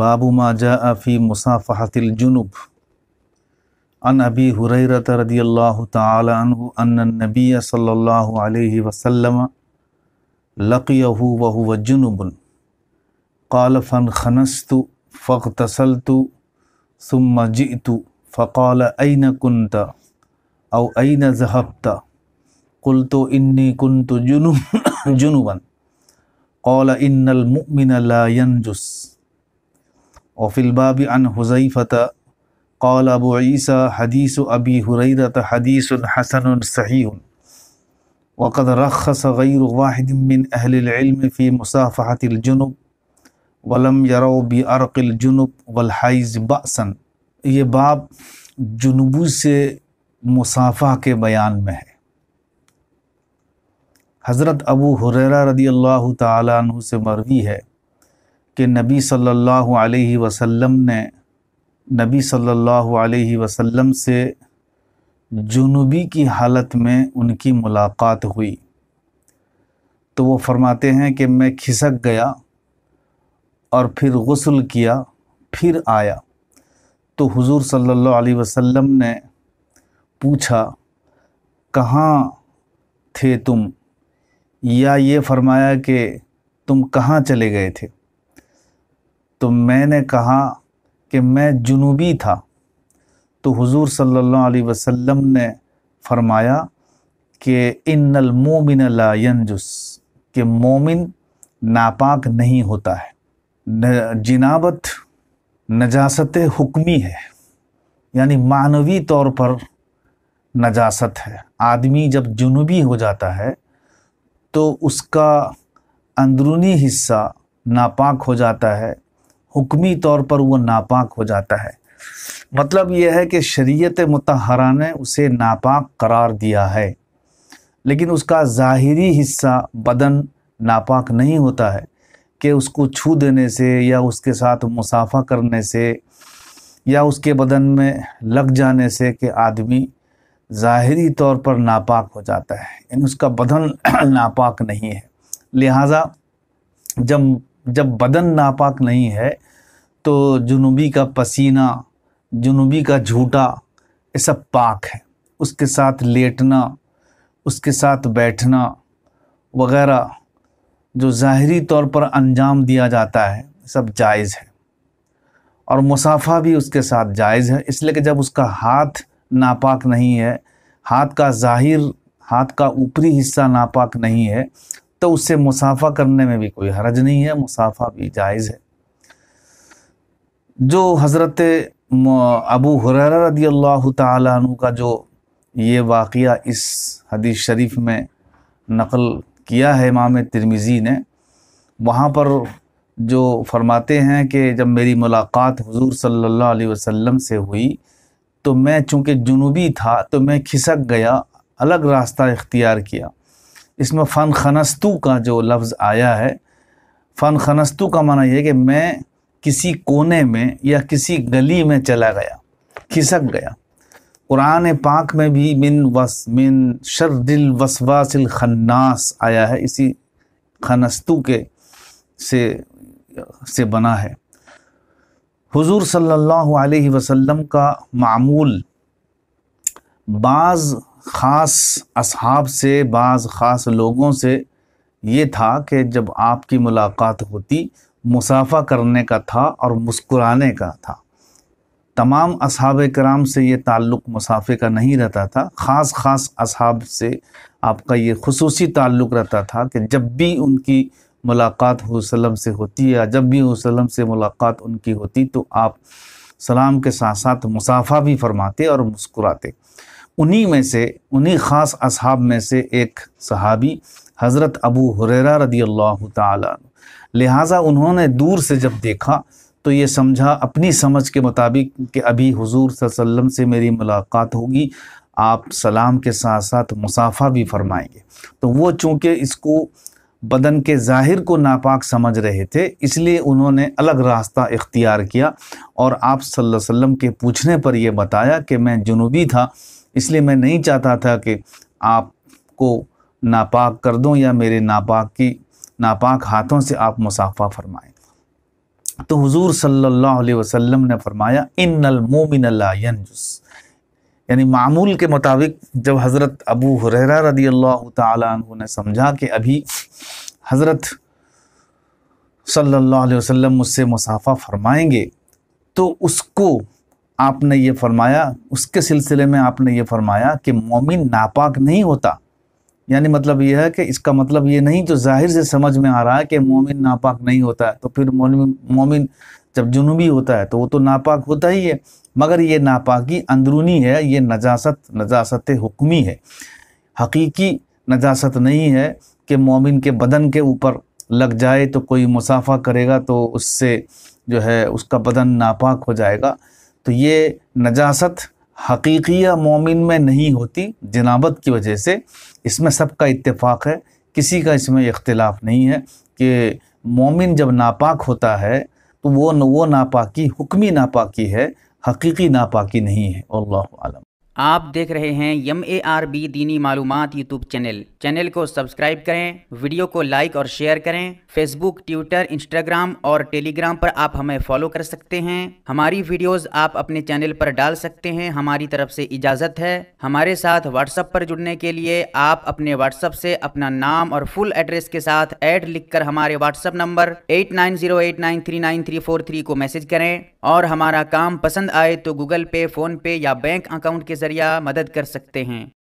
बाबू मा जाअ फी मुसाफहतिल जुनुब अन अबी हुरैरह रदियल्लाहु तआला अन्हु अन्न नबी सल्लल्लाहु अलैहि वसल्लम लक़ियहु व हुव जुनुबुन क़ाल फ़नख़नस्तु फ़ग़्तसलतु सुम्मा जिअतु फ़क़ाल ऐन कुन्त औ ऐन ज़हब्त क़ुल्तु इन्नी कुन्तु जुनुबन क़ाल इन्नल मुअमिन ला यंजुस। और फिलबाब अन हुज़ैफ़त क़ाल अबू ईसा हदीस अबी हुरैरत हदीस हसन सहीह वक़द रख़्ख़स ग़ैरु वाहिदिन मिन अहलिल इल्म फ़ी मुसाफ़हतिल जुनुब वलम यरौ बि अरक़िल जुनुब वल हाइज़ बअसन। ये बाब जुनूबू से मुसाफ़ा के बयान में है। हज़रत अबू हुरैरा रदियल्लाहु तआला अन्हु से मरवी है कि नबी सल्लल्लाहु अलैहि वसल्लम से जुनूबी की हालत में उनकी मुलाकात हुई तो वो फरमाते हैं कि मैं खिसक गया और फिर गुस्ल किया फिर आया तो हुजूर सल्लल्लाहु अलैहि वसल्लम ने पूछा कहाँ थे तुम, या ये फरमाया कि तुम कहाँ चले गए थे। तो मैंने कहा कि मैं जुनूबी था। तो हुजूर सल्लल्लाहु अलैहि वसल्लम ने फरमाया कि इन्नल मोमिन ला यंजुस, कि मोमिन नापाक नहीं होता है। जिनाबत नजासत हुक्मी है, यानी मानवी तौर पर नजासत है। आदमी जब जुनूबी हो जाता है तो उसका अंदरूनी हिस्सा नापाक हो जाता है, हुक्मी तौर पर वो नापाक हो जाता है। मतलब यह है कि शरीयत मुतहरा ने उसे नापाक करार दिया है, लेकिन उसका ज़ाहिरी हिस्सा बदन नापाक नहीं होता है कि उसको छू देने से या उसके साथ मुसाफा करने से या उसके बदन में लग जाने से कि आदमी ज़ाहिरी तौर पर नापाक हो जाता है, यानी उसका बदन नापाक नहीं है। लिहाजा जब बदन नापाक नहीं है तो जुनूबी का पसीना, जुनूबी का झूठा, ये सब पाक है। उसके साथ लेटना, उसके साथ बैठना वग़ैरह जो ज़ाहरी तौर पर अंजाम दिया जाता है सब जायज़ है, और मुसाफ़ा भी उसके साथ जायज़ है, इसलिए कि जब उसका हाथ नापाक नहीं है, हाथ का ऊपरी हिस्सा नापाक नहीं है तो उससे मुसाफ़ा करने में भी कोई हरज नहीं है, मुसाफ़ा भी जायज़ है। जो हज़रत अबू हुरैरा रदियल्लाहु तआला अन्हु का जो ये वाक़िया इस हदीस शरीफ में नक़ल किया है इमाम तिर्मिज़ी ने, वहाँ पर जो फरमाते हैं कि जब मेरी मुलाकात हुजूर सल्लल्लाहु अलैहि वसल्लम से हुई तो मैं चूँकि जुनूबी था तो मैं खिसक गया, अलग रास्ता इख्तियार किया। इसमें फ़न खनस्तु का जो लफ्ज़ आया है, फ़न खनस्तु का माना यह है कि मैं किसी कोने में या किसी गली में चला गया, खिसक गया। कुरान पाक में भी मिन शर्रिल वसवासिल खन्नास आया है, इसी खनस्तु के से बना है। हुजूर सल्लल्लाहु अलैहि वसल्लम का मामूल बाज़ ख़ास असहाब से, बाज़ ख़ास लोगों से ये था कि जब आपकी मुलाकात होती मुसाफ़ा करने का था और मुस्कुराने का था। तमाम असहाबे कराम से ये ताल्लुक़ मुसाफ़े का नहीं रहता था, ख़ास ख़ास असहाब से आपका ये खुसूसी ताल्लुक़ रहता था कि जब भी उनकी मुलाकात हुजूर सल्लम से होती या जब भी हुजूर सल्लम से मुलाकात उनकी होती तो आप सलाम के साथ साथ मुसाफ़ा भी फरमाते और मुस्कुराते। उन्हीं ख़ास असहाब में से एक सहाबी हज़रत अबू हुरैरा रदियल्लाहु तआला अन्हु, लिहाजा उन्होंने दूर से जब देखा तो ये समझा अपनी समझ के मुताबिक कि अभी हुजूर सल्लल्लाहु अलैहि वसल्लम से मेरी मुलाकात होगी, आप सलाम के साथ साथ मुसाफ़ा भी फरमाएंगे। तो वो चूँकि इसको बदन के ज़ाहिर को नापाक समझ रहे थे इसलिए उन्होंने अलग रास्ता इख्तियार किया और आप सल्लल्लाहु अलैहि वसल्लम के पूछने पर यह बताया कि मैं जुनूबी था, इसलिए मैं नहीं चाहता था कि आपको नापाक कर दूँ या मेरे नापाक हाथों से आप मुसाफ़ा फरमाएँ। तो हुजूर सल्लल्लाहु अलैहि वसल्लम ने फरमाया इन्नल मोमिन ला यंजुस, यानी मामूल के मुताबिक जब हज़रत अबू हुरैरा रदियल्लाहु ताला अन्हु ने समझा कि अभी हज़रत सल्लल्लाहु अलैहि वसल्लम मुझसे मुसाफ़ा फरमाएंगे, तो उसको आपने ये फरमाया, उसके सिलसिले में आपने ये फरमाया कि मोमिन नापाक नहीं होता। यानी मतलब यह है कि इसका मतलब ये नहीं जो जाहिर से समझ में आ रहा है कि मोमिन नापाक नहीं होता है, तो फिर मोमिन जब जुनूबी होता है तो वो तो नापाक होता ही है, मगर ये नापाकी अंदरूनी है, ये नजासत हुक्मी है, हकीकी नजासत नहीं है कि मोमिन के बदन के ऊपर लग जाए तो कोई मुसाफा करेगा तो उससे जो है उसका बदन नापाक हो जाएगा। तो ये नजासत हकीकिया मोमिन में नहीं होती जनाबत की वजह से, इसमें सबका इत्तेफाक है, किसी का इसमें इख्तिलाफ नहीं है कि मोमिन जब नापाक होता है तो वो नापाकी हुक्मी नापाकी है, हकीकी नापाकी नहीं है। अल्लाहु आलम। आप देख रहे हैं MARB दीनी मालूमात यूट्यूब चैनल को सब्सक्राइब करें, वीडियो को लाइक और शेयर करें। फेसबुक, ट्विटर, इंस्टाग्राम और टेलीग्राम पर आप हमें फॉलो कर सकते हैं। हमारी वीडियोस आप अपने चैनल पर डाल सकते हैं। हमारी तरफ से इजाज़त है। हमारे साथ व्हाट्सएप पर जुड़ने के लिए आप अपने व्हाट्सएप से अपना नाम और फुल एड्रेस के साथ ऐड लिखकर हमारे व्हाट्सएप नंबर 8908939343 को मैसेज करें और हमारा काम पसंद आए तो Google Pay, Phone Pay या बैंक अकाउंट के जरिए मदद कर सकते हैं।